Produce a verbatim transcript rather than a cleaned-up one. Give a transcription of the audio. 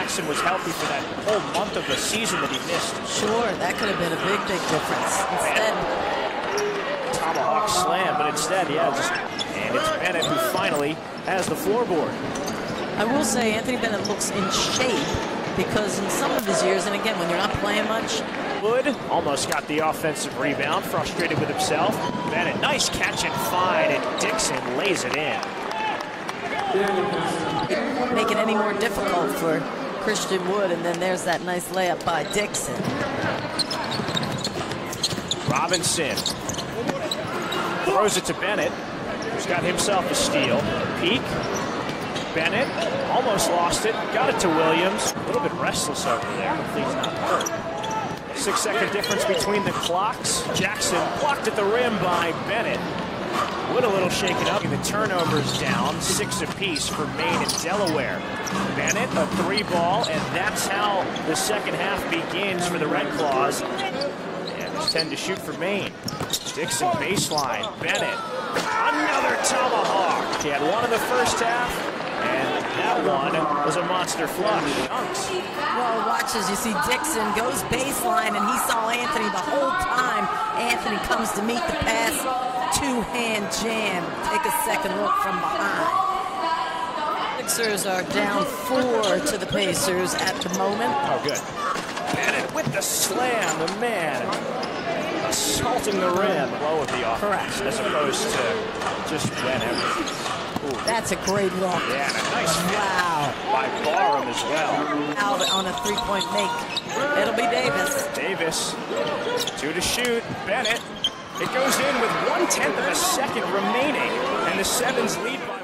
Jackson was healthy for that whole month of the season that he missed. Sure, that could have been a big, big difference. Instead, tomahawk slam, but instead, yeah, just, and it's Bennett who finally has the floorboard. I will say Anthony Bennett looks in shape, because in some of his years, and again, when you're not playing much. Wood almost got the offensive rebound, frustrated with himself. Bennett, nice catch and find, and Dixon lays it in. Make it any more difficult for Christian Wood, and then there's that nice layup by Dixon. Robinson throws it to Bennett, who's got himself a steal. Peak. Bennett almost lost it, got it to Williams. A little bit restless over there, but he's not hurt. Six second difference between the clocks. Jackson blocked at the rim by Bennett. Wood a little shaken up. The turnovers down, six apiece for Maine and Delaware. Bennett, a three ball, and that's how the second half begins for the Red Claws. And it's ten to shoot for Maine. Dixon baseline, Bennett, another tomahawk. He had one in the first half, and that one was a monster flush. Well, watch as you see Dixon goes baseline, and he saw Anthony the whole time. Anthony comes to meet the pass. Two-hand jam. Take a second look from behind. Sixers are down four to the Pacers at the moment. Oh, good. Bennett with the slam. The man assaulting the rim. Low of the offense, as opposed to just whenever. Ooh. That's a great look. Yeah, and a nice wow by Barham as well. Out on a three-point make. It'll be Davis. Davis. Two to shoot. Bennett. It goes in with one-tenth of a second remaining, and the Sevens lead by...